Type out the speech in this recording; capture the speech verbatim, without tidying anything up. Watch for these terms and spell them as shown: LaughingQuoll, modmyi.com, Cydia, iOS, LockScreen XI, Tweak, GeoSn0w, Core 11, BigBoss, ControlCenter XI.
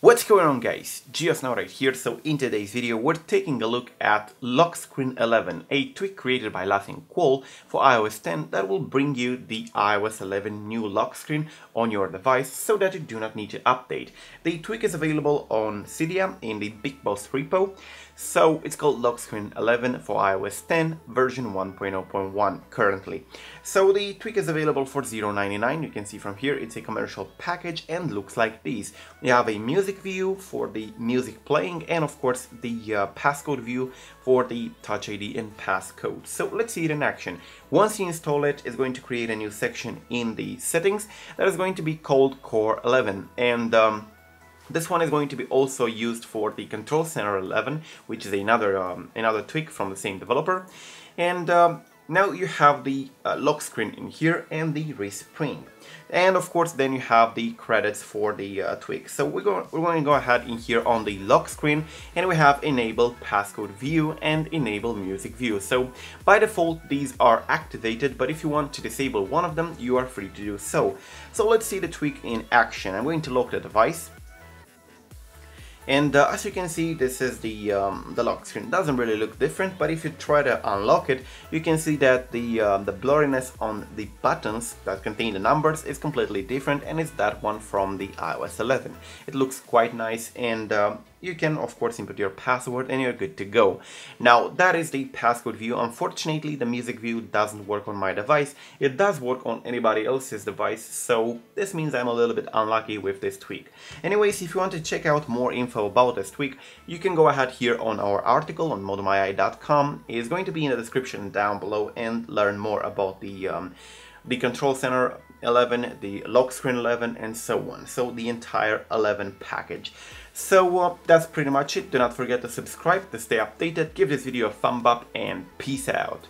What's going on, guys? GeoSn0w right here. So in today's video we're taking a look at LockScreen eleven, a tweak created by LaughingQuoll for iOS ten that will bring you the iOS eleven new lock screen on your device so that you do not need to update. The tweak is available on Cydia in the BigBoss repo. So it's called LockScreen eleven for iOS ten version one point oh point one currently. So the tweak is available for zero ninety-nine. You can see from here it's a commercial package and looks like this. You have a music view for the music playing and of course the uh, passcode view for the Touch I D and passcode. So let's see it in action. Once you install it, it's going to create a new section in the settings that is going to be called Core eleven, and um, this one is going to be also used for the ControlCenter eleven, which is another um, another tweak from the same developer. And um, now you have the uh, lock screen in here and the respring. And of course then you have the credits for the uh, tweak. So we're going, we're going to go ahead in here on the lock screen and we have enable passcode view and enable music view. So by default these are activated, but if you want to disable one of them you are free to do so. So let's see the tweak in action. I'm going to lock the device. And uh, as you can see, this is the um, the lock screen. Doesn't really look different, but if you try to unlock it, you can see that the uh, the blurriness on the buttons that contain the numbers is completely different, and it's that one from the iOS eleven. It looks quite nice, and um, you can of course input your password, and you're good to go. Now that is the passcode view. Unfortunately, the music view doesn't work on my device. It does work on anybody else's device, so this means I'm a little bit unlucky with this tweak. Anyways, if you want to check out more info about this tweak, you can go ahead here on our article on modmyi dot com. It's going to be in the description down below, and learn more about the um, the Control Center eleven, the Lock Screen eleven, and so on. So the entire eleven package. So uh, that's pretty much it. Do not forget to subscribe to stay updated. Give this video a thumb up, and peace out.